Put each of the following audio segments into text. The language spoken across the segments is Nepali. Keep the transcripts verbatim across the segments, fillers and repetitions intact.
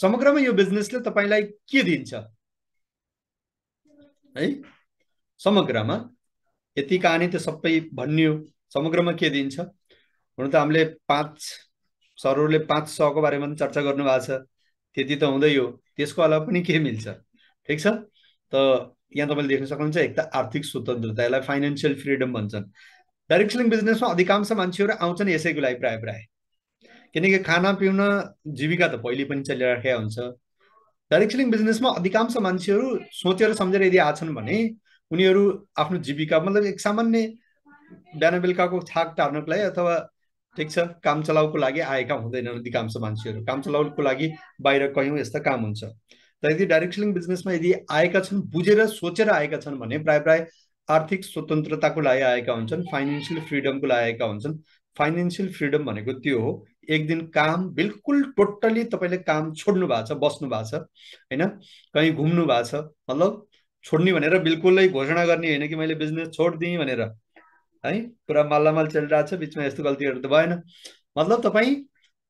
समग्रमा यो बिजनेसले तपाईलाई के दिन्छ है? समग्रमा यति कहानी त सबै भन्नियो, समग्रमा के दिन्छ? हुन त हामीले पाँच सरहरूले पाँच सयको बारेमा पनि चर्चा गर्नु भएको छ, त्यति त हुँदै हो, त्यसको अलावा पनि के मिल्छ? ठीक छ। त यहाँ तपाईले देख्न सक्नुहुन्छ एक त आर्थिक स्वतन्त्रता, यसलाई फाइनान्शियल फ्रीडम भन्छन्। डाइरेक्ट सेलिङ बिजनेसमा अधिकांश मान्छेहरू आउँछन् यसैको लागि प्राय प्राय, किनकि खाना पिउन जीविका त पहिले पनि चलिराखेका हुन्छ। डाइरेक्ट सेलिङ बिजनेसमा अधिकांश मान्छेहरू सोचेर सम्झेर यदि आछन् भने उनीहरू आफ्नो जीविका मतलब एक सामान्य बिहान बेलुकाको थाक टार्नको लागि अथवा ठीक छ काम चलाउनको लागि आएका हुँदैनन्। अधिकांश मान्छेहरू काम चलाउनको लागि बाहिर कयौं यस्ता काम हुन्छ। तर यदि डाइरेक्ट सेलिङ बिजनेसमा यदि आएका छन् बुझेर सोचेर आएका छन् भने प्राय प्राय आर्थिक स्वतन्त्रताको लागि आएका हुन्छन्, फाइनेन्शियल फ्रीडमको लागि आएका हुन्छन्। फाइनेन्शियल फ्रीडम भनेको त्यो हो, एक दिन काम बिल्कुल टोटली तपाईले काम छोड्नु भएको छ, बस्नु भएको छ हैन, कहीँ घुम्नु भएको छ, मतलब छोड्ने भनेर बिल्कुलै घोषणा गर्ने हैन कि मैले बिजनेस छोड्दिएँ भनेर है, पुरा मालामाल चलिरहेको छ, बीचमा यस्तो गल्तीहरु त भएन। मतलब तपाई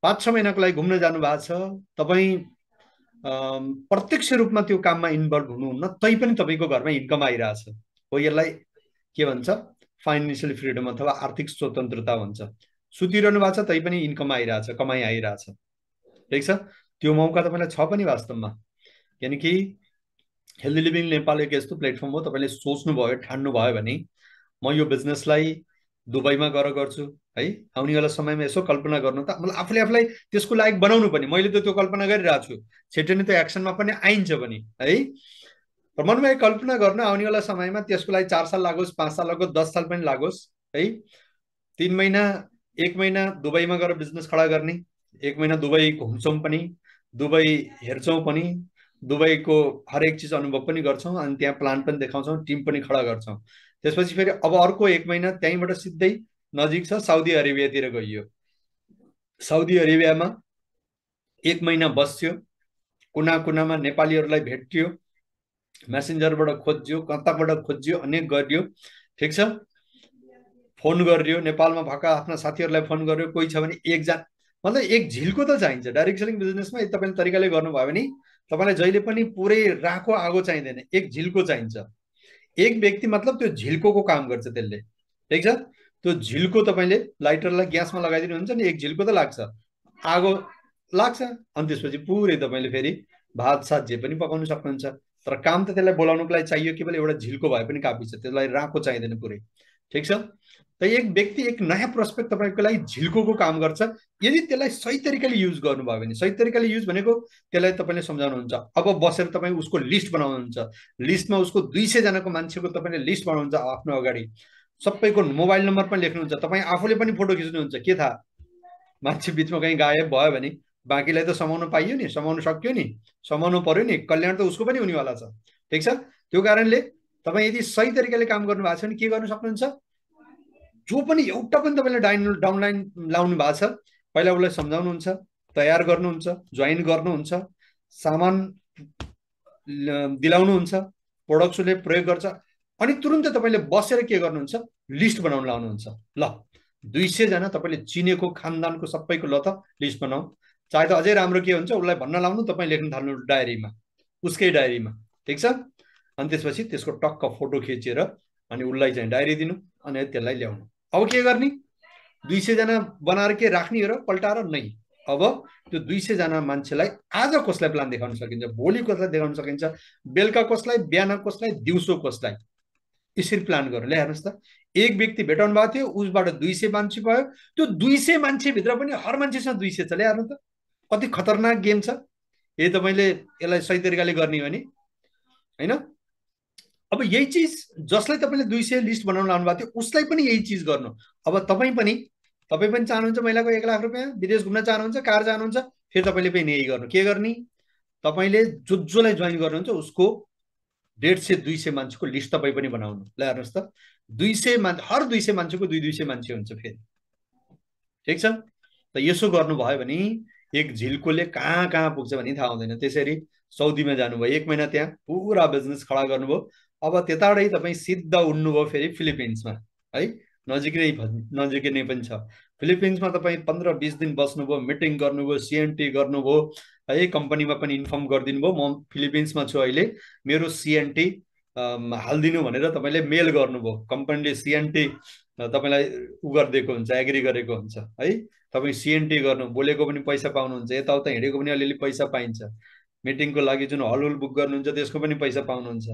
पाँच छ महिनाको लागि घुम्न जानु भएको छ, तपाई प्रत्यक्ष रूपमा त्यो काममा इन्भल्भ हुनुहुन्न, तै पनि तपाईको घरमा इन्कम आइराछ हो। यसलाई के भन्छ? फाइनान्शियल फ्रीडम अथवा आर्थिक स्वतन्त्रता भन्छ। सुतिरहनु भएको छ तै पनि इन्कम आइराछ, कमाई आइराछ। ठीक छ, त्यो मौका तपाईलाई छ पनि वास्तवमा, यानि कि हेल्दी लिभिङ नेपाल एक यस्तो प्लेटफर्म हो, तपाईले सोच्नु भयो ठान्नु भयो भने म यो बिजनेसलाई दुबईमा गएर गर्छु है, आउनेवाला समयमा यसो कल्पना गर्नु त मलाई आफूले आफूलाई त्यसको लायक बनाउनु पनि, मैले त त्यो कल्पना गरिरहेको छु, छिटो नै त्यो एक्सनमा पनि आइन्छ पनि है। तर मनमा यो कल्पना गर्न आउनेवाला समयमा त्यसको लागि चार साल लागोस्, पाँच साल लागोस्, दस साल पनि लागोस् है, तिन महिना एक महिना दुबईमा गएर बिजनेस खडा गर्ने, एक महिना दुबई घुम्छौँ पनि, दुबई हेर्छौँ पनि, दुबईको हरेक चिज अनुभव पनि गर्छौँ, अनि त्यहाँ प्लान पनि देखाउँछौँ, टिम पनि खडा गर्छौँ। त्यसपछि फेरि अब अर्को एक महिना त्यहीँबाट सिधै नजिक छ साउदी अरेबियातिर गइयो, साउदी अरेबियामा एक महिना बस्यो, कुना कुनामा नेपालीहरूलाई भेटियो, मेसेन्जरबाट खोज्यो, कताबाट खोज्यो, अनेक गरियो। ठीक छ, फोन गरियो, नेपालमा भएका आफ्ना साथीहरूलाई फोन गरियो, कोही छ भने एकजना मतलब एक झिल्को त चाहिन्छ। डाइरेक्ट सेलिङ बिजनेसमा तपाईँले तरिकाले गर्नुभयो भने तपाईँलाई जहिले पनि पुरै राखो आगो चाहिँदैन, एक झिल्को चाहिन्छ। एक व्यक्ति मतलब त्यो झिल्को को काम गर्छ त्यसले। ठीक छ, त्यो झिल्को तपाईले लाइटरलाई ग्यासमा लगाइदिनु हुन्छ नि, एक झिल्को त लाग्छ, आगो लाग्छ, अनि त्यसपछि पुरै तपाईले फेरि भात साथ जे पनि पकाउन सक्नुहुन्छ। तर काम त त्यसलाई बोलाउनको लागि चाहियो, केवल एउटा झिल्को भए पनि काफी छ, त्यसलाई राको चाहिँदैन पुरै। ठीक छ, त एक व्यक्ति एक नयाँ प्रोस्पेक्ट तपाईको लागि झिल्को को काम गर्छ, यदि त्यसलाई सही तरिकाले युज गर्नुभयो भने। सही तरिकाले युज भनेको त्यसलाई तपाईले सम्झाउनुहुन्छ, अब बसेर तपाईँ उसको लिस्ट बनाउनुहुन्छ, लिस्टमा उसको दुई सय जनाको मान्छेको तपाईँले लिस्ट बनाउनुहुन्छ आफ्नो अगाडि, सबैको मोबाइल नम्बर पनि लेख्नुहुन्छ, तपाईँ आफूले पनि फोटो खिच्नुहुन्छ। के थाहा, मान्छे बिचमा कहीँ गायब भयो भने बाँकीलाई त समाउन पाइयो नि, समाउन सक्यो नि, समाउनु पर्यो नि, कल्याण त उसको पनि हुनेवाला छ। ठीक छ, त्यो कारणले तपाईँ यदि सही तरिकाले काम गर्नु भएको छ भने के गर्न सक्नुहुन्छ, जो पनि एउटा पनि तपाईँले डाइन डाउनलाइन लाउनु भएको छ पहिला उसलाई सम्झाउनुहुन्छ, तयार गर्नुहुन्छ, जोइन गर्नुहुन्छ, सामान दिलाउनुहुन्छ, प्रोडक्ट उसले प्रयोग गर्छ, अनि तुरुन्त तपाईँले बसेर के गर्नुहुन्छ, लिस्ट बनाउन लाउनुहुन्छ। ल दुई सयजना तपाईँले चिनेको खानदानको सबैको ल त लिस्ट बनाऊ, चाहे त अझै राम्रो के हुन्छ उसलाई भन्न लाउनु, तपाईँ लेख्न थाल्नु डायरीमा, उसकै डायरीमा। ठीक छ, अनि त्यसपछि त्यसको टक्क फोटो खिचेर अनि उसलाई चाहिँ डायरी दिनु, अनि त्यसलाई ल्याउनु। अब के गर्ने, दुई सयजना बनाएर के राख्ने र पल्टाएर नै। अब त्यो दुई सयजना मान्छेलाई आज कसलाई प्लान देखाउन सकिन्छ, भोलि कसलाई देखाउन सकिन्छ, बेलुका कसलाई, बिहान कसलाई, दिउँसो कसलाई, यसरी प्लान गर्नु। ल हेर्नुहोस् त, एक व्यक्ति भेटाउनु भएको थियो, उसबाट दुई सय मान्छे भयो, त्यो दुई सय मान्छेभित्र पनि हर मान्छेसँग दुई सय छ। ल हेर्नु त कति खतरनाक गेम छ, यदि तपाईँले यसलाई सही तरिकाले गर्ने हो भने होइन। अब यही चीज जसलाई तपाईँले दुई सय लिस्ट बनाउन लाउनु भएको थियो उसलाई पनि यही चीज गर्नु। अब तपाईँ पनि तपाईँ पनि चाहनुहुन्छ महिलाको एक लाख रुपियाँ, विदेश घुम्न चाहनुहुन्छ, कार चाहनुहुन्छ, फेरि तपाईँले पनि यही गर्नु। के गर्ने, तपाईँले जो जोलाई जोइन गर्नुहुन्छ उसको डेढ सय दुई सय मान्छेको लिस्ट तपाईँ पनि बनाउनु। ल हेर्नुहोस् त, दुई सय मान्छे, हर दुई सय मान्छेको दुई दुई सय मान्छे हुन्छ फेरि। ठिक छ, त यसो गर्नुभयो भने एक झिल्कोले कहाँ कहाँ पुग्छ भने थाहा हुँदैन। त्यसरी सौदीमा जानुभयो, एक महिना त्यहाँ पुरा बिजनेस खडा गर्नुभयो, अब त्यताबाटै तपाईँ सिधा उड्नुभयो फेरि फिलिपिन्समा है, नजिक नै नजिक नै पनि छ। फिलिपिन्समा तपाईँ पन्ध्र बिस दिन बस्नुभयो, मिटिङ गर्नुभयो, सिएनटी गर्नुभयो, हाई कंपनी में इन्फर्म कर दिनु भयो म फिलिपिन्स में छु अहिले मेरो सीएनटी हाल्दिनु भनेर तपाईले मेल गर्नुभयो कंपनीले सीएनटी तपाईलाई उ गरिदिएको हुन्छ एग्री गरेको हुन्छ है तपाई सीएनटी गर्नु बोलेको पनि पैसा पाउनुहुन्छ यताउता हिडेको पनि अलिअलि पैसा पाइन्छ मिटिङको लागि जुन हलहुल बुक गर्नुहुन्छ त्यसको पनि पैसा पाउनुहुन्छ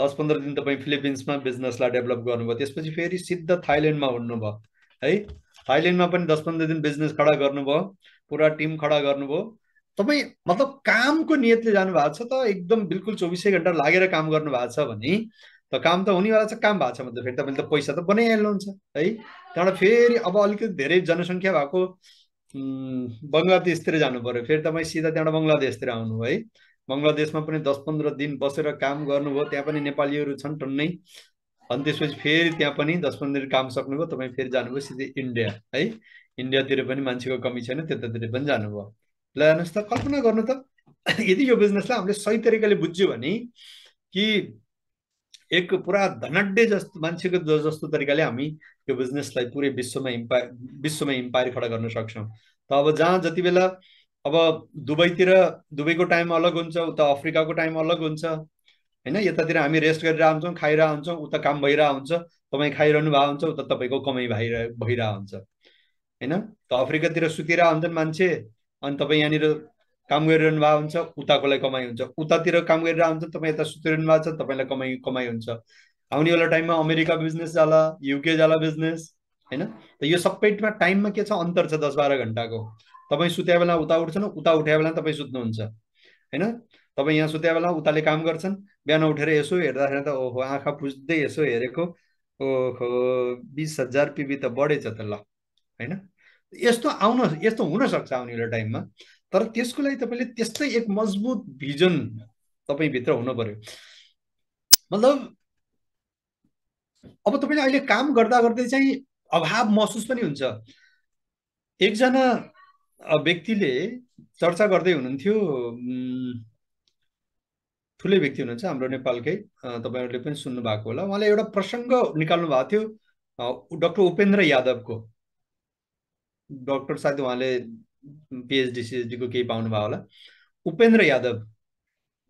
दस पंद्रह दिन तपाई फिलिपिन्स में बिजनेसलाई डेभलप गर्नुभयो त्यसपछि फेरि सिधा थाइल्याण्ड में उड्नु भयो है थाइल्याण्ड में दस पंद्रह दिन बिजनेस खड़ा गर्नुभयो पूरा टीम खड़ा गर्नुभयो तब मतलब काम को नियतले जानु भएको छ एकदम बिल्कुल चौबीसै घंटा लागेर काम गर्नु भएको छ भने त काम तो हुनेवाला छ काम भएको छ मतलब फेरि तपाईले त पैसा तो बनाइहाल्नुहुन्छ है तर फेरि अब अलिकति धेरै जनसंख्या भएको बंगलादेशतिर जानु पर्यो फेरि तपाई सिधा त्यहाँ बंगलादेशतिर आउनु है बंगलादेशमा पनि दस पंद्रह दिन बसेर काम गर्नुभयो त्यहाँ पनि नेपालीहरु छन् टन्नै अनि त्यसपछि फेरि त्यहाँ पनि दस पन्ध्र दिन काम सक्नुभयो तपाई फेरि जानुभयो सिधै इन्डिया है इन्डियातिर पनि मान्छेको कमी छैन त्यतातिर पनि जानुभयो ल हेर्नुस् त कल्पना गर्नु त यदि यो बिजनेसलाई हामीले सही तरिकाले बुझ्यो भने कि एक पुरा धनाढ्य जस्तो मान्छेको जस्तो तरिकाले हामी यो बिजनेसलाई पूरे विश्वमा इम्पायर विश्वमा इम्पायर खडा गर्न सक्छौँ त अब जहाँ जति बेला अब दुबईतिर दुबईको टाइम अलग हुन्छ उता अफ्रिकाको टाइम अलग हुन्छ हैन यतातिर हामी रेस्ट गरेर आउँछौं खाइरा आउँछौं उता काम भइरा हुन्छ तपाई खाइरहनु भएको हुन्छ उता तपाईको कमाई भइरा भइरा हुन्छ हैन त अफ्रिकातिर सुतेर आउँछन् मान्छे अनि तपाई यहाँनिर काम गरिरहनु भएको हुन्छ उताकोलाई कमाई हुन्छ उतातिर काम गरिरा हुन्छ तपाई यता सुतिरहनु भएको छ तपाईलाई कमाई कमाई हुन्छ आउने वाला टाइममा अमेरिका बिजनेस जाला युके जाला बिजनेस हैन त यो सबैमा टाइममा के छ अन्तर छ दस बाह्र घण्टाको तपाई सुत्या बेला उता उठ्छन् उता उठ्या बेला तपाई सुत्नुहुन्छ हैन तब यहाँ सुत्या बेला उताले काम गर्छन् बिहान उठेर यसो हेर्दाखेरि त ओहो आँखा पुज्दै यसो हेरेको ओहो बीस हजार पीबी त बढेछ त ल हैन यस्तो आउन यस्तो हुन सक्छ आउनेला टाइममा तर त्यसको लागि तपाईले त्यस्तै एक मजबुत भिजन तपाई भित्र हुनु पर्यो मतलब अब तपाईले अहिले काम गर्दा गर्दै चाहिँ अभाव महसुस पनि हुन्छ। एकजना व्यक्तिले चर्चा गर्दै हुनुहुन्थ्यो ठुले व्यक्ति हुनुहुन्छ हाम्रो नेपालकै तपाईहरुले पनि सुन्नु भएको होला उहाँले एउटा प्रसंग निकाल्नु भएको थियो डाक्टर उपेन्द्र यादवको डाक्टर सायद उहाँले पीएचडी सीएचडी को केही पाउनु भएको होला उपेन्द्र यादव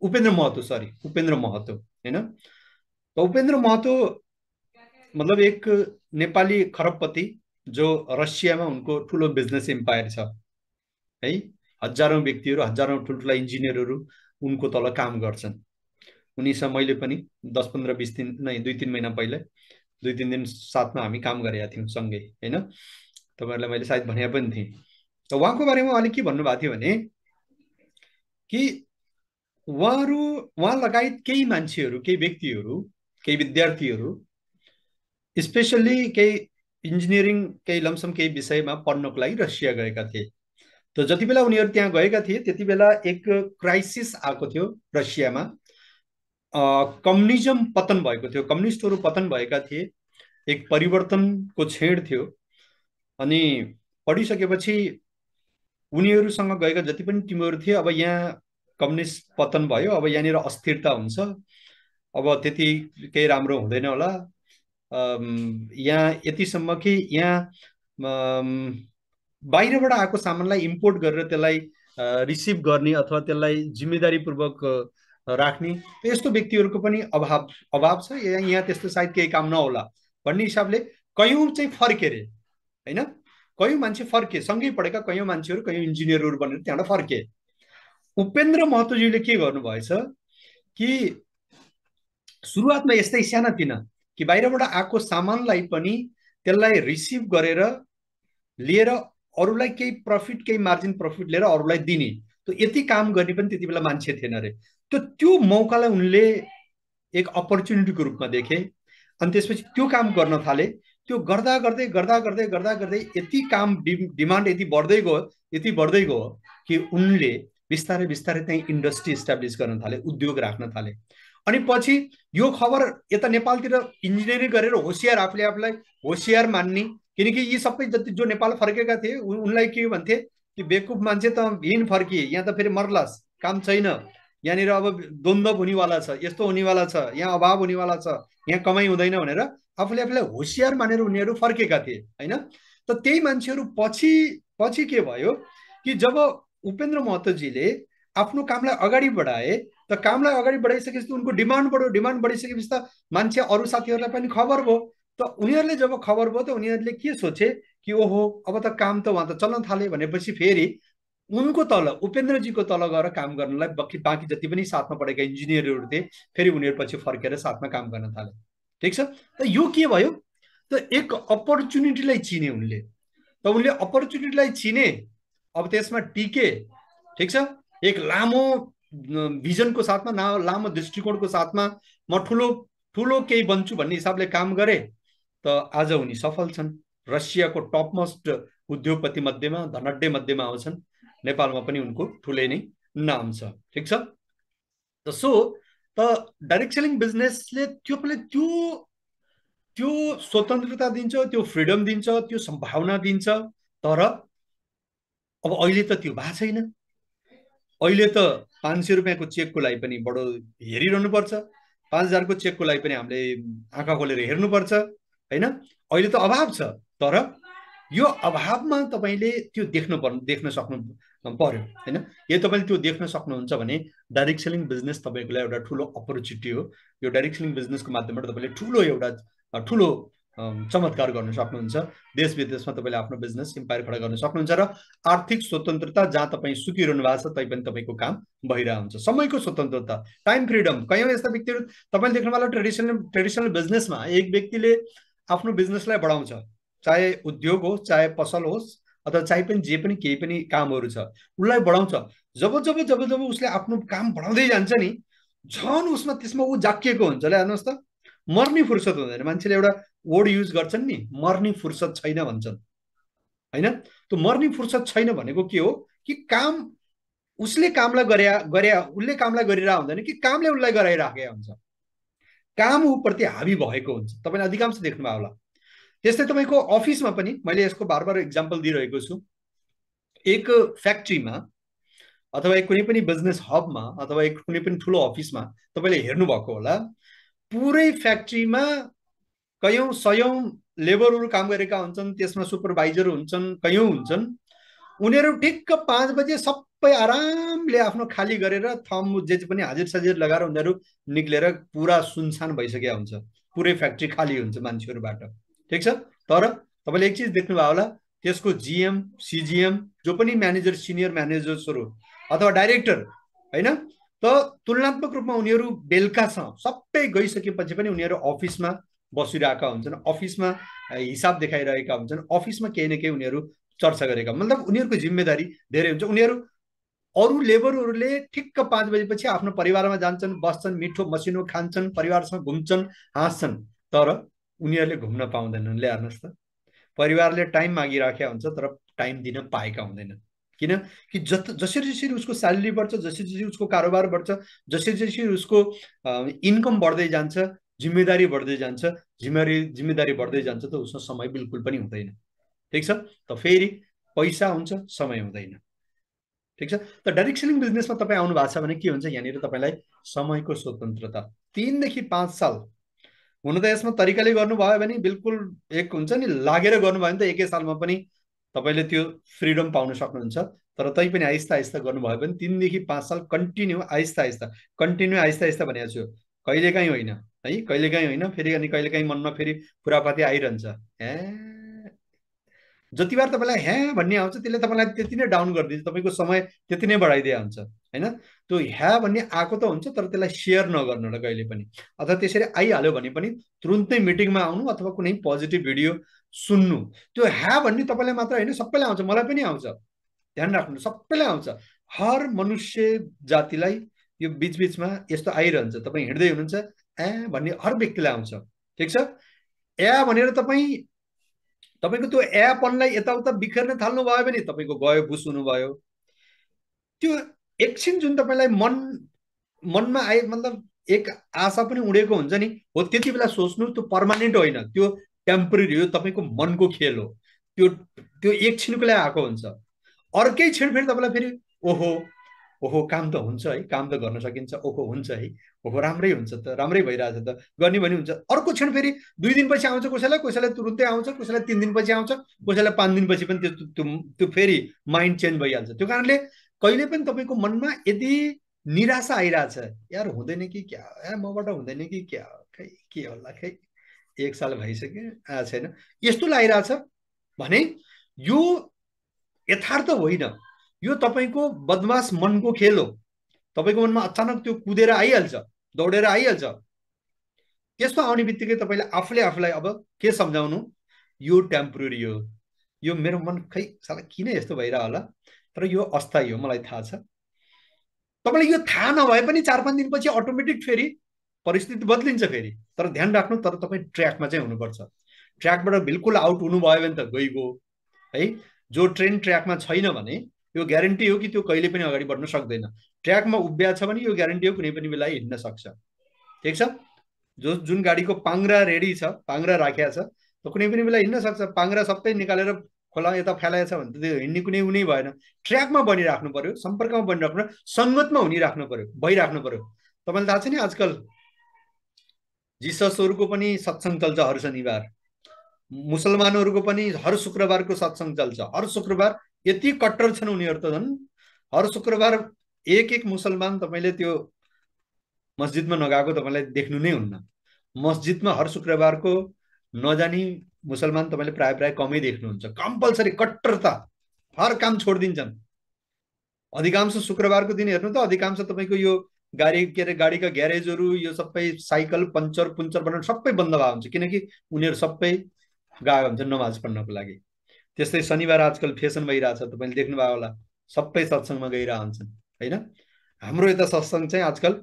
उपेन्द्र महतो सरी उपेन्द्र महतो हैन त उपेन्द्र महतो मतलब एक नेपाली खरबपति जो रसियामा उनको ठुलो बिजनेस एम्पायर छ है हजारौं व्यक्तिहरु हजारौं ठुल्ठुला इन्जिनियरहरु उनको तल काम गर्छन्। उनीसँग मैले पनि दस पंद्रह बीस दिन नहीं दुई तीन महीना पहिले दुई तीन दिन साथ में हामी काम गरेका थियौं सँगै हैन तपाईहरुलाई मैले सायद भने पनि थिएँ त उहाँको बारेमा अलि के भन्नुभएको थियो भने कि उहाँहरु उहाँ लगायत केही मान्छेहरु केही व्यक्तिहरु केही विद्यार्थीहरु स्पेशली केही इन्जिनियरिङ केही लमसम केही विषयमा पढ्नको लागि रसिया गएका थिए। तो जति बेला उनीहरु त्यहाँ गएका थिए त्यति बेला एक क्राइसिस आएको थियो रसियामा कम्युनिजम पतन भएको थियो कम्युनिस्टहरु पतन भएका थिए एक परिवर्तनको छेड थियो अनि पढिसकेपछि उनीहरुसँग गएका जति पनि टिमहरु थिए अब यहाँ कम्युनिस्ट पतन भयो अब यहाँनिर अस्थिरता हुन्छ अब त्यति केही राम्रो हुँदैन होला यहाँ यतिसम्म कि यहाँ बाहिरबाट आएको सामानलाई इम्पोर्ट गरेर त्यसलाई रिसिभ गर्ने अथवा त्यसलाई जिम्मेदारीपूर्वक राख्ने त्यस्तो व्यक्तिहरुको पनि अभाव अभाव छ यहाँ त्यस्तो सायद केही काम नहोला भन्ने हिसाबले कयौं चाहिँ फर्के रे हैन कयौं मान्छे फर्के सँगै पढेका कयौं मान्छेहरु कयौं इन्जिनियरहरु बनेर त्यहाँबाट फर्के। उपेन्द्र महतोजीले के गर्नु भएछ कि सुरुवातमा यस्तै सानातिना कि बाहिरबाट आएको सामानलाई पनि त्यसलाई रिसिभ गरेर लिएर अरुलाई केही प्रफिट केही मार्जिन प्रफिट लिएर अरुलाई दिने तो यति काम गर्ने पनि त्यति बेला मान्छे थिएन रे त्यो त्यो मौकालाई उनले एक अपर्च्युनिटीको रूपमा देखे अनि त्यसपछि त्यो काम गर्न थाले त्यो गर्दा गर्दै गर्दा गर्दै गर्दा गर्दै यति काम डिमान्ड यति बढ्दै गयो यति बढ्दै गयो कि उनले बिस्तारै बिस्तारै त्यही इन्डस्ट्री इस्टाब्लिस गर्न थाले उद्योग राख्न थाले अनि पछि यो खबर यता नेपालतिर इन्जिनियरिङ गरेर होसियार आफूले आफूलाई होसियार मान्ने किनकि यी सबै जति जो नेपाल फर्केका थिए उनलाई के भन्थे कि बेवकुफ मान्छे त हिँड फर्किए यहाँ त फेरि मर्लास काम छैन यहाँनिर अब द्वन्द्व हुनेवाला छ यस्तो हुनेवाला छ यहाँ अभाव हुनेवाला छ यहाँ कमाई हुँदैन भनेर आफूले आफूलाई होसियार मानेर उनीहरू फर्केका थिए हैन। त त्यही मान्छेहरू पछि पछि के भयो कि जब उपेन्द्र महतोजीले आफ्नो कामलाई अगाडि बढाए त कामलाई अगाडि बढाइसकेपछि उनको डिमान्ड बढ्यो, डिमान्ड बढिसकेपछि त मान्छे अरु साथीहरुलाई पनि खबर भयो। त उनीहरुले जब खबर भयो त उनीहरुले के सोचे कि ओहो अब त काम त वहाँ त चल्न थाले भनेपछि फेरि उनको तल उपेन्द्रजीको तल गएर काम गर्नलाई बाँकी बाँकी जति पनि साथमा पढेका इन्जिनियरहरु थिए फेरि उनीहरु पछि फर्केर साथमा काम गर्न थाले। ठीक छ, त यो के भयो त एक अपर्च्युनिटीलाई चिने उनले, त उनले अपर्च्युनिटीलाई चिने, अब त्यसमा टिके। ठीक छ, एक लामो भिजन को साथ में ना लामो दृष्टिकोण को साथ में म ठूलो ठूलो केही बन्छु भन्ने हिसाबले काम गरे तो आज उनी सफल छन्। रसिया को टप मोस्ट उद्योगपति मध्येमा धनड्डे मध्येमा आउँछन्। नेपालमा पनि उनको ठूलै नै नाम छ। ठीक छ, त सो त डाइरेक्ट सेलिङ बिजनेसले त्यो पनि त्यो त्यो स्वतन्त्रता दिन्छ, त्यो फ्रीडम दिन्छ, त्यो सम्भावना दिन्छ। तर अब अहिले त त्यो भा छैन। अहिले त पाँच सौ रुपया को चेक को लागि पनि बडो हेरिरहनु पर्छ, पाँच हजार को चेक को लागि पनि हामीले आँखा खोलेर हेर्नु पर्छ, हैन। अहिले त अभाव छ, तर यो अभावमा तपाईले त्यो देख्नु पर्नु देख्न सक्नु पर्यो, हैन। यदि तपाईले त्यो देख्न सक्नुहुन्छ भने डाइरेक्ट सेलिङ बिजनेस तपाईको लागि एउटा ठूलो अपर्च्युनिटी हो। यो डाइरेक्ट सेलिङ बिजनेसको माध्यमबाट तपाईले ठूलो एउटा ठूलो चमत्कार गर्न सक्नुहुन्छ। देश विदेशमा तपाईले आफ्नो बिजनेस एम्पायर खडा गर्न सक्नुहुन्छ र आर्थिक स्वतन्त्रता, जहाँ तपाईं सुतिरहनु भएको छ तै पनि तपाईको काम भइरहेको हुन्छ। समयको स्वतन्त्रता, टाइम फ्रीडम। कयौं यस्ता व्यक्तिहरु तपाईले देख्नु भएको ट्रेडिसनल ट्रेडिसनल बिजनेसमा एक व्यक्तिले आफ्नो बिजनेसलाई बढाउँछ, चाहे उद्योग होस्, चाहे पसल होस्, अथवा चाहे पनि जे पनि केही पनि कामहरु छ उलाई बढाउँछ। जब जब जब जब उसले आफ्नो काम बढाउँदै जान्छ नि झन् उसमा त्यसमा उ जाकिएको हुन्छ। ल हेर्नुस् त, मर्ने फुर्सद हुँदैन। मान्छेले एउटा वर्ड युज गर्छन् नि, मर्ने फुर्सद छैन भन्छन्, हैन। त्यो मर्ने फुर्सद छैन भनेको के हो कि काम उसले कामलाई गरे गरे उसले कामलाई गरिरा हुँदैन कि कामले उसलाई गराइराखेको हुन्छ। काम ऊ प्रति हावी भएको हुन्छ। तपाईले अधिकांश देख्नुभयो होला। त्यस्तै तपाईको अफिसमा पनि मैले यसको बारबार एक्जाम्पल दिइरहेको छु। एक फ्याक्ट्रीमा अथवा कुनै पनि बिजनेस हबमा अथवा कुनै पनि ठूलो अफिसमा तपाईले हेर्नु भएको होला, पूरे फ्याक्ट्रीमा कयौं सयौं लेबरहरु काम गरेका हुन्छन्, त्यसमा सुपरभाइजर हुन्छन्, कयौं हुन्छन्। उनीहरु ठिक्क पाँच बजे सबै आरामले आफ्नो खाली गरेर थम जे पनि हाजिर साजिर लगाएर उनीहरु निक्लेर पूरा सुनसान भइसक्या हुन्छ, पूरै फ्याक्ट्री खाली हुन्छ मान्छेहरुबाट। ठीक छ, तर तपाईले एक चीज देख्नुभयो होला, त्यसको जीएम सीजीएम जो पनि म्यानेजर सिनियर म्यानेजर्सहरु अथवा डाइरेक्टर, हैन, त तुलनात्मक रूपमा उनीहरु बेलकासँग सबै गइसकेपछि पनि उनीहरु अफिसमा बसिरहेका हुन्छन्, अफिसमा हिसाब देखाइरहेका हुन्छन्, अफिसमा केही न केही उनीहरु चर्चा गरेका, मतलब उनीहरुको जिम्मेदारी धेरै हुन्छ। उनीहरु अरु लेबरहरुले ठिक्क पाँच बजेपछि आफ्नो परिवारमा जान्छन्, बस्छन्, मिठो मसिनो खान्छन्, परिवारसँग घुम्छन्, हाँस्छन्, तर उनीहरुले घुम्न पाउँदैनन्। ले हेर्नुस् त, परिवारले टाइम मागिराखेको हुन्छ तर टाइम दिन पाएका हुँदैनन्। किन कि जस जसरी जसरी उसको स्यालेरी बढ्छ, जसरी जसरी उसको कारोबार बढ्छ, जसरी जसरी उसको इन्कम बढ्दै जान्छ, जिम्मेदारी बढ्दै जान्छ, जिम्मेदारी जिम्मेदारी बढ्दै जान्छ, त उसमा समय बिल्कुल पनि हुँदैन। ठीक छ, त फेरि पैसा हुन्छ, समय हुँदैन। ठीक छ, त डाइरेक्ट सेलिङ बिजनेसमा तपाई आउनु भएको छ भने के हुन्छ, यहाँनिर तपाईलाई समयको स्वतन्त्रता तीन देखि पाँच साल। हुन त यसमा तरिकाले गर्नुभयो भने बिल्कुल एक हुन्छ नि, लागेर गर्नुभयो भने त एकै सालमा पनि तपाईले त्यो फ्रीडम पाउन सक्नुहुन्छ। तर तै पनि आस्ता आस्ता गर्नुभयो भने तीन देखि पाँच साल कन्टिन्यू आस्ता आस्ता कन्टिन्यू आस्ता आस्ता भनेको छु, कहिलेकाहीँ होइन है, कहिलेकाहीँ होइन फेरि, अनि कहिलेकाहीँ मनमा फेरि कुरापाती आइरहन्छ। हे जति बार तपाईलाई हे भन्ने आउँछ त्यसले तपाईलाई त्यति नै डाउन गरिदिन्छ, तपाईको समय त्यति नै बढाइदिए हुन्छ, हैन। त्यो हे भन्ने आको त हुन्छ तर त्यसलाई शेयर नगर्नु होला कहिले पनि, अथवा त्यसरी आइहाल्यो भने पनि तुरुन्तै मिटिङमा आउनु अथवा कुनै पोजिटिभ भिडियो सुन्नु। त्यो हे भन्ने तपाईलाई मात्र हैन, सबैलाई आउँछ, मलाई पनि आउँछ, ध्यान राख्नु, सबैलाई आउँछ। हर मनुष्य जातिलाई यो बीचबीचमा यस्तो आइरहन्छ, तपाई हिँड्दै हुनुहुन्छ ए भन्ने हर व्यक्तिलाई आउँछ। ठीक छ, ए भनेर तपाई तपाईको त्यो एपनलाई यताउता बिखर्न थाल्नु भयो भने तपाईको गयो बुस हुनुभयो। त्यो एकछिन जुन तपाईलाई मन मनमा आए, मतलब एक आशा पनि उडेको हुन्छ नि, हो त्यति बेला सोच्नु। त्यो पर्मानेन्ट होइन, त्यो टेम्परेरी हो, तपाईको मनको खेल हो। त्यो त्यो एकछिनको लागि आएको हुन्छ, अर्कै क्षण फेरि तपाईलाई फेरि ओहो ओहो काम त हुन्छ है, काम त गर्न सकिन्छ, ओहो हुन्छ है, ओहो राम्रै हुन्छ त, राम्रै भइरहेछ त, गर्ने भने हुन्छ। अर्को क्षण फेरि दुई दिनपछि आउँछ, कसैलाई कसैलाई तुरुन्तै आउँछ, कसैलाई तिन दिनपछि आउँछ, कसैलाई पाँच दिनपछि पनि त्यो त्यो फेरि माइन्ड चेन्ज भइहाल्छ। त्यो कारणले कहिले पनि तपाईको मनमा यदि निराशा आइराछ यार हुँदैन कि क्या यार मबाट हुँदैन कि क्या खै के होला खै एक साल भइसक्यो आ छैन यस्तो लागिराछ भने यो यथार्थ होइन। यो तपाईको बदमास मनको खेल हो। तपाईको मनमा अचानक त्यो कुदेर आइहाल्छ दौडेर आइहाल्छ त्यस्तो आउने बित्तिकै तपाईले आफूले आफूलाई अब के सम्झाउनु यो टेम्परेरी हो यो मेरो मन खै साला किन यस्तो भइरा होला तर यो अस्थायी हो मलाई थाहा छ। तपाईले यो थाहा नभए पनि चार पाँच दिनपछि अटोमेटिक फेरि परिस्थिति बदलिन्छ फेरि। तर ध्यान राख्नु तर तपाई ट्र्याकमा चाहिँ हुनुपर्छ। ट्र्याकबाट बिल्कुल आउट हुनुभयो भने त गइगयो है। जो ट्रेन ट्र्याकमा छैन भने यो ग्यारेन्टी हो कि त्यो कहिले पनि अगाडि बढ्न सक्दैन। ट्र्याकमा उभ्या छ भने यो ग्यारेन्टी हो कुनै पनि बेला हिड्न सक्छ। ठीक छ जो जुन गाडीको पाङ्रा रेडी छ पाङ्रा राखेको छ त कुनै पनि बेला हिड्न सक्छ। पाङ्रा सबै निकालेर खोला यता फैलाएछ भने त त्यो हिड्ने कुनै हुनै भएन। ट्र्याकमा बनिराख्नु पर्यो सम्पर्कमा बनिराख्नु सङ्गतमा हुनिराख्नु पर्यो भइराख्नु पर्यो। तपाईँलाई थाहा छ नि आजकल जिससहरुको पनि सत्सङ्ग चल्छ हर शनिबार मुसलमानहरुको पनि हर शुक्रबारको सत्सङ्ग चल्छ। हर शुक्रबार यति कट्टर छन् उनीहरु त झन् हर शुक्रबार एक एक मुसलमान तपाईले त्यो मस्जिदमा नगाएको तपाईलाई देख्नु नै हुन्न। मस्जिदमा हर शुक्रबारको नजानी मुसलमान तपाईले प्राय प्राय कमै देख्नुहुन्छ। कम्पलसरी कट्टरता हर काम छोड्दिन्छन्। अधिकांश शुक्रबारको दिन हेर्नु त अधिकांश तपाईको यो गाडी के अरे गाडीका ग्यारेजहरु यो सबै साइकल पंचर पुंचर बनाउन सबै बन्द भएको हुन्छ किनकि उनीहरु सबै गएको हुन्छन् नमाज पढ्नको लागि। त्यस्तै शनिबार आजकल फेसन भइराछ तपाईले देख्नुभयो होला सबै सत्सङ्गमा गइरा हुन्छन् हैन। हाम्रो यता सत्सङ्ग चाहिँ आजकल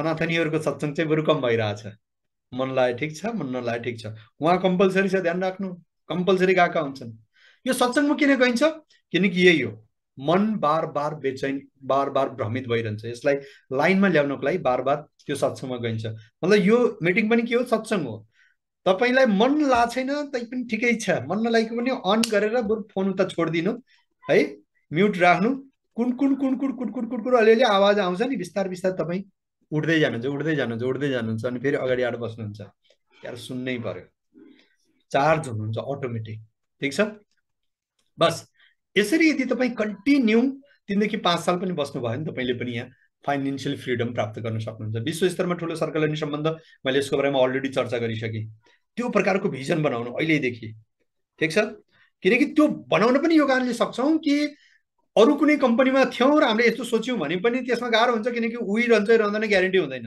सनातनीहरुको सत्सङ्ग चाहिँ बरु कम भइराछ। मन लाग्यो ठीक छ मन नलाग्यो ठीक छ उहाँ कम्पलसरी छ ध्यान राख्नु कम्पलसरी गएका हुन्छन्। यो सत्सङ्गमा किन गइन्छ किनकि यही हो मन बार बार बेचैन बार बार भ्रमित भइरहन्छ। यसलाई लाइनमा ल्याउनको लागि बार बार त्यो सत्सङ्गमा गइन्छ। मतलब यो मिटिङ पनि के हो सत्सङ्ग हो। तपाईलाई मन ला छैन तै पनि ठिकै छ मन नलागेको पनि अन गरेर बरु फोन उता छोडिदिनु है म्युट राख्नु कुन कुन कुन कुन कुन कुन कुन कुन अलिअलि आवाज आउँछ नि बिस्तार बिस्तार तपाईँ उठ्दै जानुहुन्छ उठ्दै जानुहुन्छ उठ्दै जानुहुन्छ अनि फेरि अगाडि आएर बस्नुहुन्छ यार सुन्नै पर्यो चार्ज हुनुहुन्छ अटोमेटिक। ठीक छ बस यसरी यदि तपाई कन्टिन्यू तीन देखि पांच साल पनि बस्नु भयो नि तपाईले पनि यहाँ फाइनान्शियल फ्रीडम प्राप्त गर्न सक्नुहुन्छ। विश्व स्तरमा ठूलो सर्कलनी सम्बन्ध मैले यसको बारेमा अलरेडी चर्चा गरिसके। त्यो प्रकारको भिजन बनाउनु अहिलेदेखि। ठीक छ किनकि त्यो बनाउन पनि यो कारणले सक्छौ कि अरु कुनै कम्पनीमा थियौं र हामीले यस्तो सोच्यौं भने पनि त्यसमा गाह्रो हुन्छ किनकि उही रहन्छ रहँदैन ग्यारेन्टी हुँदैन।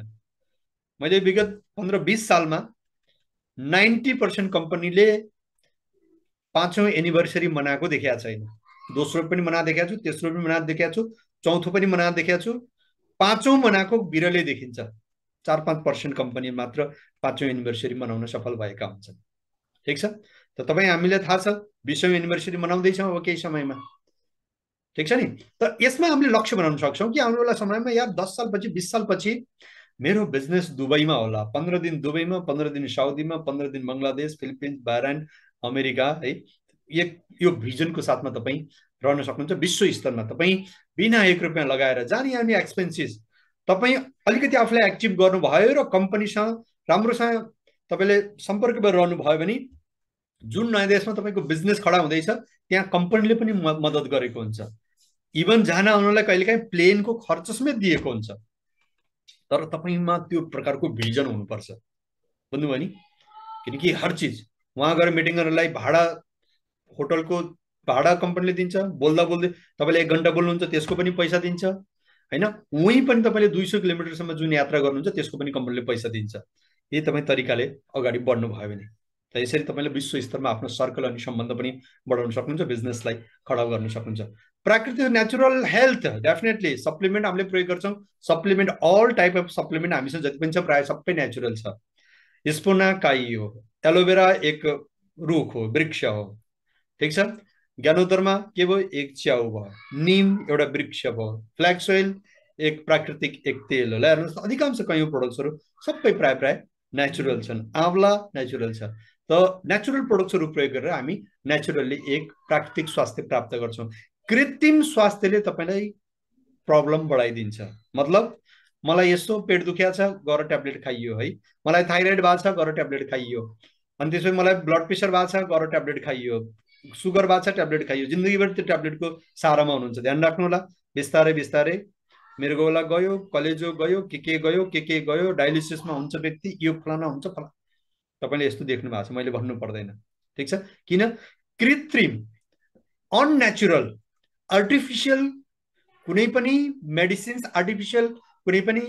मैले विगत पन्ध्र बीस सालमा नब्बे प्रतिशत कम्पनीले पाँचौं एनिभर्सरी मनाएको देखेको छैन। दोस्रो पनि मना देखेको छु तेस्रो पनि मना देखेको छु चौथो पनि मना देखेको छु पाँचौं मनाको बिरलै देखिन्छ। चार पाँच पर्सेंट कंपनी मात्र पाँचौं एनिभर्सरी मनाउन सफल भएका हुन्छन्। ठीक छ त तपाई हामीले थाहा छ बीसौं एनिभर्सरी मनाउँदैछौं अब केही समयमा। ठीक छ नि त यसमा हामीले लक्ष्य बनाउन सक्छौं कि आउनेवाला समयमा या दस साल पछि बीस साल पछि मेरो बिजनेस दुबईमा होला। पन्ध्र दिन दुबईमा पन्ध्र दिन साउदीमा पन्ध्र दिन बंगलादेश फिलिपिन्स भारत अमेरिका है एक यो भिजन को साथ में तपाई रहन सक्नुहुन्छ। विश्व स्तर में तपाई बिना एक रुपया लगाएर जानी आने एक्सपेन्सेस तपाई अलिकति आफूलाई एक्टिभ गर्नुभयो र कम्पनीसँग राम्रोसँग तपाईले सम्पर्कमा रहनु भयो भने जुन नयाँ देशमा तपाईको बिजनेस खडा हुँदैछ त्यहाँ कम्पनीले पनि मद्दत गरेको हुन्छ। इभन जान आउनलाई कहिलेकाहीँ प्लेनको खर्च समेत दिएको हुन्छ। तर तपाईमा त्यो प्रकारको भिजन हुनुपर्छ बुझ्नुभयो नि किनकि हर चीज वहाँ गएर मिटिङ गर्नलाई भाडा होटल को भाडा कंपनी दिन्छ। बोल्दा बोल्दै तपाईले एक घण्टा बोल्नुहुन्छ त्यसको पनि पैसा दिन्छ हैन। उही पनि तपाईले दुई सय किलोमिटर सम्म जुन यात्रा गर्नुहुन्छ त्यसको पनि कम्पनीले पैसा दिन्छ। यदि तपाई तरिकाले अगाडि बढ्नु भयो भने त यसरी तपाईले विश्व स्तरमा आफ्नो सर्कल अनि सम्बन्ध पनि बढाउन सक्नुहुन्छ बिजनेसलाई खडा गर्न सक्नुहुन्छ। प्राकृतिक नेचुरल हेल्थ डेफिनेटली सप्लिमेन्ट हामीले प्रयोग गर्छौं। Supplement all type of supplement हामीसँग जति पनि छ प्राय सबै नेचुरल छ। स्पोनाकाई हो एलोभेरा एक रुख हो वृक्ष हो। ठीक छ ज्ञानोत्तरमा के भयो एक च्याउ भयो निम एउटा वृक्ष भयो फ्ल्याक्स ओइल एक प्राकृतिक एक तेल होला। हेर्नुहोस् अधिकांश कयौं प्रोडक्ट्सहरु सबै प्राय प्राय नेचुरल छन्। आँवला नेचुरल छ त नेचुरल प्रोडक्ट्सहरु प्रयोग गरेर हामी नेचुरली एक प्राकृतिक स्वास्थ्य प्राप्त गर्छौं। कृत्रिम स्वास्थ्यले तपाईलाई प्रब्लम बढाइदिन्छ। मतलब मलाई यस्तो पेट दुख्या छ गएर ट्याब्लेट खाइयो है मलाई थाइराइड भएको छ गएर ट्याब्लेट खाइयो अनि त्यसपछि मलाई ब्लड प्रेसर भएको छ गएर ट्याब्लेट खाइयो सुगर बाचा ट्याब्लेट खाइयो जिन्दगीभर त्यो ट्याब्लेटको सहारामा हुनुहुन्छ। ध्यान राख्नु होला बिस्तारै बिस्तारै मृगौला गयो, कलेजो गयो, के के गयो के के गयो, डायलिसिसमा हुन्छ व्यक्ति, यो फलाना हुन्छ फला। तपाईले यस्तो देख्नु भएको छ, मैले भन्नु पर्दैन, ठीक छ? किन कृत्रिम, अननेचुरल, आर्टिफिशियल कुनै पनि मेडिसिन्स, आर्टिफिशियल कुनै पनि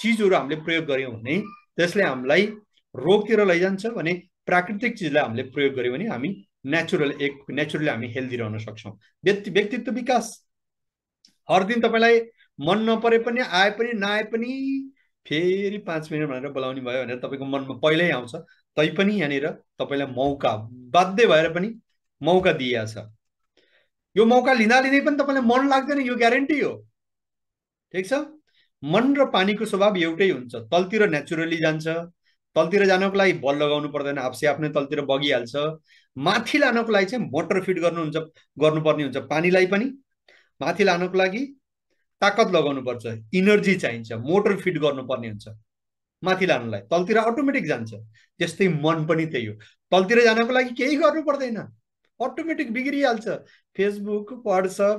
चीजहरु हामीले प्रयोग गर्यौं भने त्यसले हामीलाई रोकेर लैजान्छ भने प्राकृतिक चीजलाई हामीले प्रयोग गर्यौं भने हामी नेचुरल एक नेचुरली हामी हेल्दी रहन सक्छौं। व्यक्ति व्यक्तित्व विकास, हर दिन तपाईलाई मन नपरे पनि आए पनि नआए पनि फेरि पाँच मिनट भनेर बोलाउने भयो भनेर तपाईको मनमा पहिल्यै आउँछ, तैपनि यहाँनिर तपाईलाई मौका बाध्य भएर पनि मौका दिइया छ। यो मौका लिँदा लिँदै पनि तपाईलाई मन लाग्दैन, यो ग्यारेन्टी हो, ठीक छ? मन र पानीको स्वभाव एउटै हुन्छ, तलतिर नेचुरली जान्छ, तलतिर जानको लागि बल लगाउनु पर्दैन, आफै आफ्नै तलतिर बगिहाल्छ। माथि लानको लागि चाहिँ मोटर फिट गर्नुहुन्छ, गर्नुपर्ने हुन्छ, पानीलाई पनि माथि लानको लागि ताकत लगाउनु पर्छ, इनर्जी चाहिन्छ, मोटर फिट गर्नुपर्ने हुन्छ माथि लानुलाई, तलतिर अटोमेटिक जान्छ। त्यस्तै मन पनि त्यही हो, तलतिर जानको लागि केही गर्नु पर्दैन, अटोमेटिक बिग्रिहाल्छ। फेसबुक, व्हाट्सएप,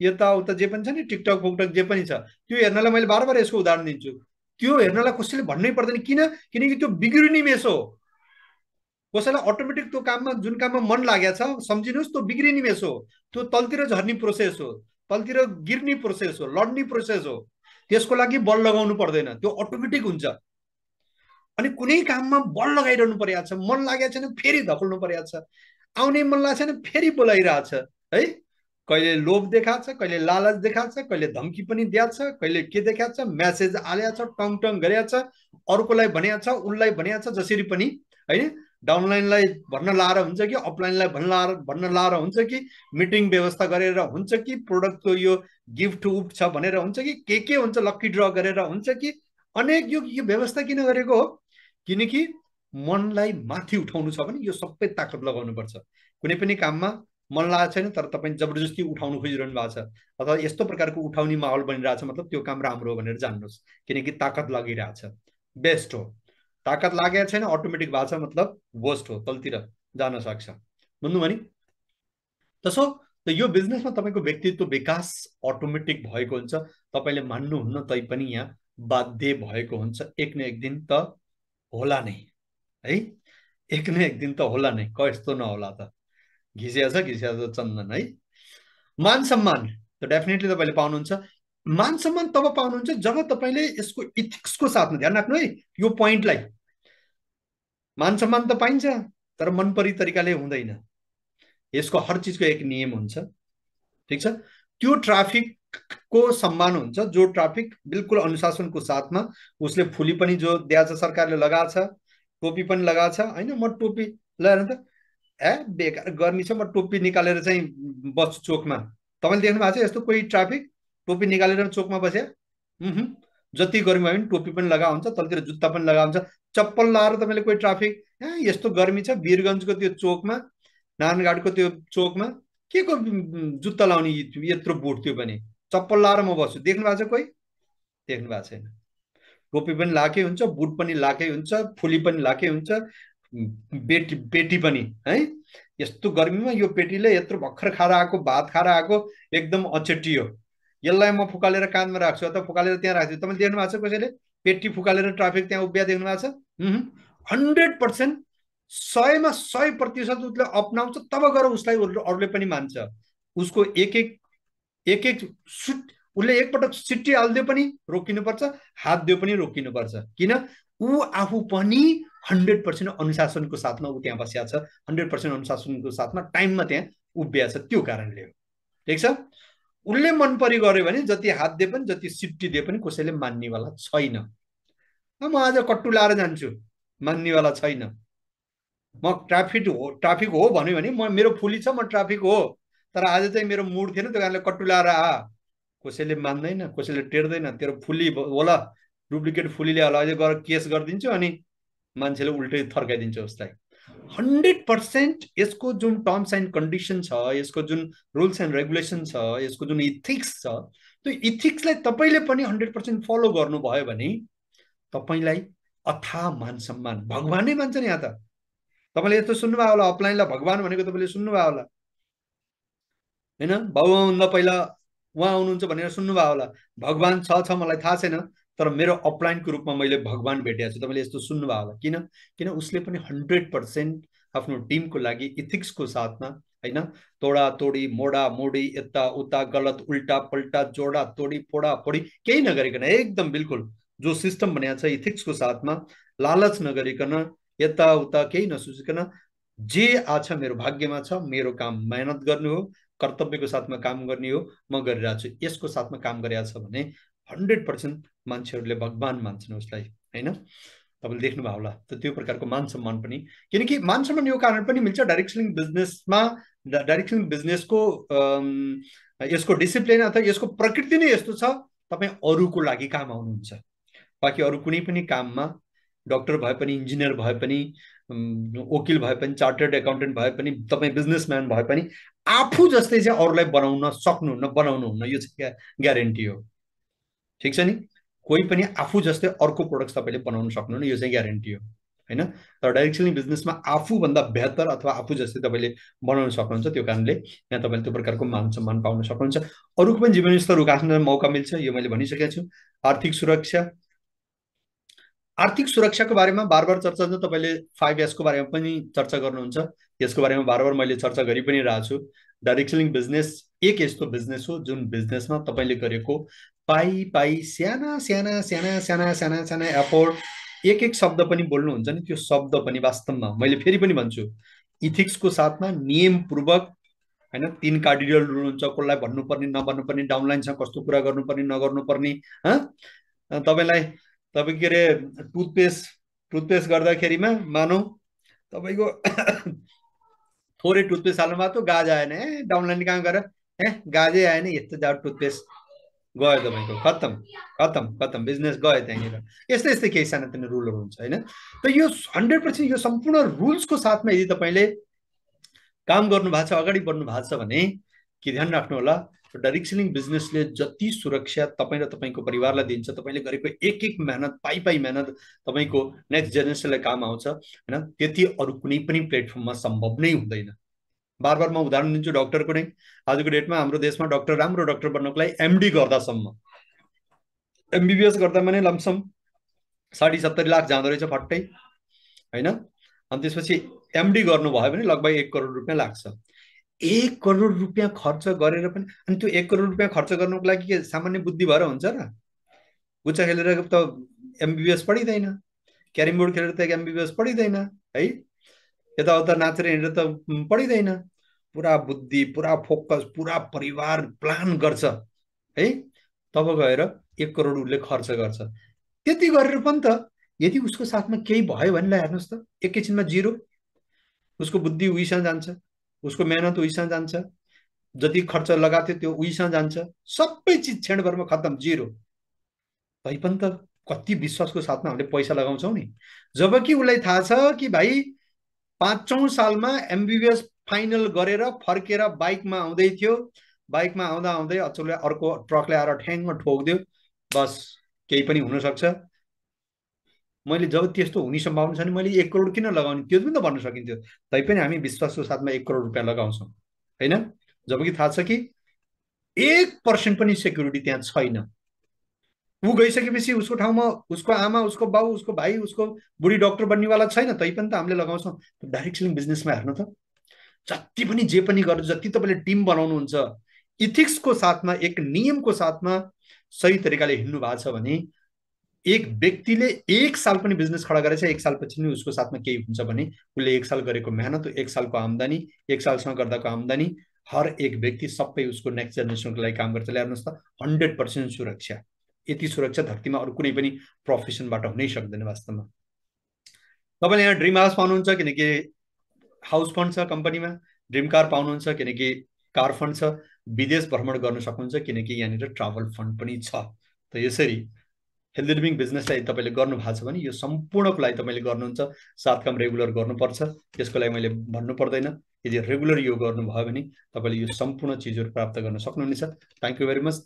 यताउता जे पनि छ नि, टिकटक फुकटक जे पनि छ, त्यो हेर्नलाई मैले बार बार यसको उदाहरण दिन्छु, त्यो हेर्नलाई कसैले भन्नै पर्दैन। किन? किनकि त्यो बिग्रिने मेसो हो। कसैलाई अटोमेटिक त्यो काममा, जुन काममा मन लागेको छ, सम्झिनुहोस् त्यो बिग्रिने मेसो हो, त्यो तलतिर झर्ने प्रोसेस हो, तलतिर गिर्ने प्रोसेस हो, लड्ने प्रोसेस हो, त्यसको लागि बल लगाउनु पर्दैन, त्यो अटोमेटिक हुन्छ। अनि कुनै काममा बल लगाइरहनु परेको छ, मन लागेको छैन फेरि धक्ल्नु परेको छ, आउने मन लागेको छैन फेरि बोलाइरहेछ, है? कहिले लोभ देखाएको छ, कहिले लालच देखाएको छ, कहिले धम्की पनि दिएको छ, कहिले के देखाएको छ, म्यासेज हालेको छ, टङ टङ गरेको छ, अर्कोलाई भनेको छ, उनलाई भनेको छ, जसरी पनि, हैन? डाउनलाइनलाई भन्न लाएर हुन्छ कि अपलाइनलाई भन्न लाएर भन्न लाएर हुन्छ कि मिटिङ व्यवस्था गरेर हुन्छ कि प्रोडक्टको यो गिफ्ट उप छ भनेर हुन्छ कि के के हुन्छ, लक्की ड्र गरेर हुन्छ कि अनेक, यो यो व्यवस्था किन गरेको हो? किनकि मनलाई माथि उठाउनु छ भने यो सबै ताकत लगाउनु पर्छ। कुनै पनि काममा मन लागेको छैन तर तपाईँ जबरजस्ती उठाउनु खोजिरहनु भएको छ अथवा यस्तो प्रकारको उठाउने माहौल बनिरहेछ, मतलब त्यो काम राम्रो हो भनेर जान्नुहोस्, किनकि ताकत लागिरहेछ, बेस्ट हो। ताकत लागेको छैन, अटोमेटिक भाषा मतलब वर्स्ट हो, तलतिर जान सक्छ, बुझ्नु भने। त्यसो त यो बिजनेसमा तपाईँको व्यक्तित्व विकास अटोमेटिक भएको हुन्छ, तपाईँले मान्नुहुन्न तैपनि यहाँ बाध्य भएको हुन्छ। एक न एक दिन त होला नै, है? एक न एक दिन त होला नै, कस्तो नहोला त? घिसिया छ घिसिया छ चन्दन, है? मान सम्मान त डेफिनेटली तपाईँले पाउनुहुन्छ। मान सम्मान तब पाउनुहुन्छ जब तपाईँले यसको इथिक्सको साथमा, ध्यान राख्नु है यो पोइन्टलाई, मान सम्मान त पाइन्छ तर मनपरी तरिकाले हुँदैन, यसको हर चीजको एक नियम हुन्छ, ठीक छ? त्यो ट्राफिकको सम्मान हुन्छ जो ट्राफिक बिल्कुल अनुशासनको साथमा, उसले फुली पनि जो दिएको छ, सरकारले लगाएको छ, टोपी पनि लगाएको छ, हैन? म टोपी लगाएर त ए बेकार गर्मी छ, म टोपी निकालेर चाहिँ बस्छु चोकमा। तपाईँले देख्नु भएको छ यस्तो कोही ट्राफिक टोपी निकालेर चोकमा बस्या? उहु, जति गर्मी भयो भने टोपी पनि लगा हुन्छ, तलतिर जुत्ता पनि लगा हुन्छ, चप्पल लाएर तपाईँले कोही ट्राफिक, यस्तो गर्मी छ वीरगञ्जको त्यो चोकमा, नानगाडको त्यो चोकमा के को जुत्ता लाउने यत्रो बुट, त्यो पनि चप्पल लाएर म बस्छु, देख्नु भएको छ कोही? देख्नु भएको छैन। टोपी पनि लाकै हुन्छ, बुट पनि लाकै हुन्छ, फुली पनि लाकै हुन्छ, बेटी बेटी पनि, है? यस्तो गर्मीमा यो पेटीले यत्रो भर्खर खाएर आएको, भात खाएर आएको, एकदम अचेटियो, यसलाई म फुकालेर कानमा राख्छु अथवा फुकालेर त्यहाँ राख्छु। तपाईँले देख्नु भएको छ कसैले पेटी फुकालेर ट्राफिक त्यहाँ उभिया देख्नु भएको छ? हन्ड्रेड पर्सेन्ट सयमा सय प्रतिशत उसले अप्नाउँछ, तब गएर उसलाई अरूले पनि मान्छ। उसको एक एक एक एक सुट उसले एकपटक सिटी हालिदियो पनि रोकिनुपर्छ, हात दियो पनि रोकिनुपर्छ। किन? ऊ आफू पनि हन्ड्रेड पर्सेन्ट अनुशासनको साथमा ऊ त्यहाँ बसिया छ, हन्ड्रेड पर्सेन्ट अनुशासनको साथमा टाइममा त्यहाँ उभिया छ, त्यो कारणले हो, ठिक छ? उनले मनपरी गर्यो भने जति हात दिए पनि जति सिट्टी दिए पनि कसैले मान्नेवाला छैन। म आज कट्टु लाएर जान्छु, मान्नेवाला छैन। म ट्राफिक हो, ट्राफिक हो भन्यो भने म मेरो फुली छ, म ट्राफिक हो, तर आज चाहिँ मेरो मुड थिएन त्यो कारणले कट्टु लाएर आ, कसैले मान्दैन, कसैले टेर्दैन। तेरो फुली होला, डुप्लिकेट फुलीले होला, अहिले गएर केस गरिदिन्छु अनि मान्छेले उल्टै थर्काइदिन्छ उसलाई। हन्ड्रेड पर्सेन्ट यसको जुन टर्म्स एन्ड कन्डिसन छ, यसको जुन रुल्स एन्ड रेगुलेसन छ, यसको जुन इथिक्स छ, त्यो इथिक्सलाई तपाईँले पनि हन्ड्रेड पर्सेन्ट फलो गर्नुभयो भने तपाईँलाई अथा मान सम्मान, भगवान नै मान्छ नि। यहाँ त तपाईँले यस्तो सुन्नुभयो होला, अफलाइनलाई भगवान भनेको तपाईँले सुन्नुभयो होला, होइन? भगवानभन्दा पहिला उहाँ आउनुहुन्छ भनेर सुन्नुभयो होला, भगवान छ छ मलाई थाहा छैन तर मेरो अपलाइनको रूपमा मैले भगवान भेटेको छु, तपाईँले यस्तो सुन्नुभयो होला। किन किन उसले पनि हन्ड्रेड पर्सेंट आफ्नो टिमको लागि इथिक्सको साथमा हैन तोडा तोडी मोडा मोडी यता उता गलत उल्टा पल्टा जोडा तोडी फोडा फोडी केही नगरिकन एकदम बिल्कुल जो सिस्टम बनाएको छ इथिक्सको साथमा लालच नगरिकन यता उता केही नसोचिकन जे आछ मेरो भाग्यमा छ, मेरो काम मेहनत गर्ने हो, कर्तव्यको साथमा काम गर्ने हो, म गरिरहेको छु, यसको साथमा काम गरिरहेको छ भने हन्ड्रेड पर्सेंट मान्छेहरूले भगवान मान्छन् उसलाई, हैन। तपाईले देख्नुभयो होला त त्यो प्रकारको मान सम्मान पनि, किनकि मान सम्मान यो कारण पनि मिल्छ डाइरेक्ट सेलिङ बिजनेसमा, डाइरेक्ट सेलिङ बिजनेसको यसको डिसिप्लिन अथवा यसको प्रकृति नै यस्तो छ तपाई अरूको लागि काम आउनुहुन्छ, बाकी अरू कुनै पनि काममा डॉक्टर भए पनि, इन्जिनियर भए पनि, वकिल भए पनि, चार्टर्ड एकाउन्टेन्ट भए पनि, तपाई बिजनेसम्यान भए पनि आफू जस्तै चाहिँ अरूलाई बनाउन सक्नुहुन्न, बनाउनुहुन्न, यो चाहिँ ग्यारेन्टी हो, ठीक छ नि। कोही पनि आफू जस्तै अर्को प्रोडक्ट तपाईले बनाउन सक्नुहुन्न, यो चाहिँ ग्यारेन्टी हो, हैन। तर डाइरेक्ट सेलिङ बिजनेसमा आफू भन्दा बेहतर अथवा आफू जस्तै तपाईले बनाउन सक्नुहुन्छ, त्यो कारणले यहाँ तपाईले त्यो प्रकारको मान सम्मान पाउन सक्नुहुन्छ। अरूको पनि जीवन स्तर उकास्न मौका मिल्छ, यो मैले भनिसकेको छु। आर्थिक सुरक्षा, आर्थिक सुरक्षाको बारेमा बार बार चर्चा छ, तपाईले फाइभ एस को बारेमा पनि चर्चा गर्नुहुन्छ, यसको बारेमा बार बार मैले चर्चा गरि पनि रहेछु। डाइरेक्ट सेलिङ बिजनेस एक यस्तो बिजनेस हो जुन बिजनेसमा तपाईले गरेको पाई पाई साना साना साना साना साना साना एफोर्ट, एक एक शब्द पनि बोल्नुहुन्छ नि, त्यो शब्द पनि वास्तवमा मैले फेरि पनि भन्छु इथिक्सको साथमा नियमपूर्वक, हैन। तीन कार्डियल रुल हुन्छ, कसलाई भन्नुपर्ने नभन्नुपर्ने, डाउनलाइनसँग कस्तो कुरा गर्नुपर्ने नगर्नुपर्ने, हाँ तपाईलाई तपाईँ के अरे टुथपेस्ट टुथपेस्ट गर्दाखेरिमा मानौ तपाईँको थोरै टुथपेस्ट हाल्नु भएको गाज आएन, ए डाउनलाइन कहाँ गएर ए गाजै आएन, यस्तो जाऊ टुथपेस्ट गयो तपाईँको, खत्तम खत्तम खत्तम बिजनेस गयो त्यहाँनिर। यस्तै यस्तै केही सानातिना रुलहरू हुन्छ, हैन। त यो हन्ड्रेड पर्सेंट यो सम्पूर्ण रुल्सको साथमा यदि तपाईँले काम गर्नु भएको छ, अगाडि बढ्नु भएको छ भने के ध्यान राख्नु होला, डाइरेक्ट सेलिङ बिजनेसले जति सुरक्षा तपाईँ र तपाईँको परिवारलाई दिन्छ, तपाईँले गरेको एक एक मेहनत पाई पाई मेहनत तपाईँको नेक्स्ट जेनेरेसनलाई काम आउँछ, हैन। त्यति अरू कुनै पनि प्लेटफर्ममा सम्भव नै हुँदैन। बार बार म उदाहरण दिन्छु डॉक्टरको नै, आजको डेटमा हाम्रो देशमा डॉक्टर राम्रो डॉक्टर बन्नको लागि एमडी गर्दासम्म एमबीबीएस गर्दा पनि लमसम साठी सत्तरी लाख जाँदो रहेछ फट्टै, हैन। अनि त्यसपछि एमडी गर्नुभयो भने लगभग एक करोड रुपियाँ लाग्छ। एक करोड रुपियाँ खर्च गरेर पनि, अनि त्यो एक करोड रुपियाँ खर्च गर्नुको लागि के सामान्य बुद्धि भएर हुन्छ र? गुच्चा खेलेर त एमबीबीएस पढिँदैन, क्यारम बोर्ड खेलेर त एमबीबीएस पढिँदैन, है, यताउता नाचेर हिँडेर त पढिँदैन। पुरा बुद्धि, पुरा फोकस, पुरा परिवार प्लान गर्छ, है, तब गएर एक करोड उसले खर्च गर्छ। त्यति गरेर पनि त यदि उसको साथमा केही भयो भने ल हेर्नुहोस् त, एकैछिनमा जिरो। उसको बुद्धि उहीसँग जान्छ, उसको मेहनत उहीसँग जान्छ, जति खर्च लगाएको थियो त्यो उहीसँग जान्छ, सबै चिज क्षणभरमा खत्तम, जिरो। तैपनि त कति विश्वासको साथमा हामीले पैसा लगाउँछौँ नि, जबकि उसलाई थाहा छ कि भाइ पाँचौं सालमा एमबीबीएस फाइनल गरेर फर्केर बाइकमा आउँदै थियो, बाइकमा आउँदा आउँदै अचेल अर्को ट्रकले आएर ठ्याङ्ग ठोकिदियो, बस केही पनि हुनसक्छ। मैले जब त्यस्तो हुने सम्भावना छ नि मैले एक करोड किन लगाउने, त्यो पनि त भन्न सकिन्थ्यो। तैपनि हामी विश्वासको साथमा एक करोड रुपियाँ लगाउँछौँ, हैन, जबकि थाहा छ कि एक पर्सेंट पनि सेक्युरिटी त्यहाँ छैन। ऊ गइसकेपछि उसको ठाउँमा उसको आमा, उसको बाउ, उसको भाइ, उसको बुढी डॉक्टर बन्नेवाला छैन, तैपनि त हामीले लगाउँछौँ। डाइरेक्ट सेलिङ बिजनेसमा हेर्नु त, जति पनि जे पनि गर्नु, जति तपाईँले टिम बनाउनुहुन्छ इथिक्सको साथमा, एक नियमको साथमा सही तरिकाले हिँड्नु भएको छ भने एक व्यक्तिले एक साल पनि बिजनेस खडा गरेछ, एक सालपछि नै उसको साथमा केही हुन्छ भने उसले एक साल गरेको मेहनत, एक सालको आम्दानी, एक सालसँग गर्दाको आम्दानी, हर एक व्यक्ति सबै उसको नेक्स्ट जेनेरेसनको लागि काम गर्छ। हेर्नुहोस् त, हन्ड्रेड पर्सेंट सुरक्षा, यति सुरक्षा धरतीमा अरू कुनै पनि प्रोफेसनबाट हुनै सक्दैन वास्तवमा। तपाईँले यहाँ ड्रिम हाउस पाउनुहुन्छ किनकि हाउस फन्ड छ कम्पनीमा, ड्रिम कार पाउनुहुन्छ किनकि कार फन्ड छ, विदेश भ्रमण गर्न सक्नुहुन्छ किनकि यहाँनिर ट्राभल फन्ड पनि छ। त यसरी हेल्दी लिभिङ बिजनेसलाई तपाईँले गर्नुभएको छ भने यो सम्पूर्णको लागि तपाईँले गर्नुहुन्छ। सात काम रेगुलर गर्नुपर्छ, त्यसको लागि मैले भन्नु पर्दैन। यदि रेगुलर यो गर्नुभयो भने तपाईँले यो सम्पूर्ण चिजहरू प्राप्त गर्न सक्नुहुनेछ। Thank you very much.